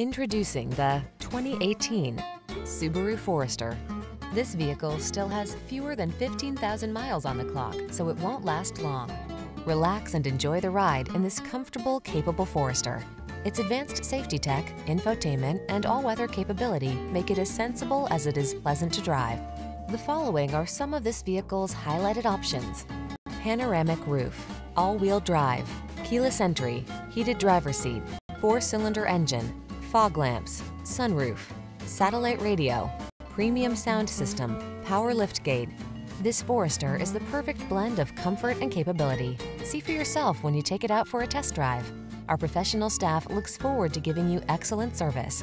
Introducing the 2018 Subaru Forester. This vehicle still has fewer than 15,000 miles on the clock, so it won't last long. Relax and enjoy the ride in this comfortable, capable Forester. Its advanced safety tech, infotainment, and all-weather capability make it as sensible as it is pleasant to drive. The following are some of this vehicle's highlighted options: panoramic roof, all-wheel drive, keyless entry, heated driver's seat, 4-cylinder engine, fog lamps, sunroof, satellite radio, premium sound system, power liftgate. This Forester is the perfect blend of comfort and capability. See for yourself when you take it out for a test drive. Our professional staff looks forward to giving you excellent service.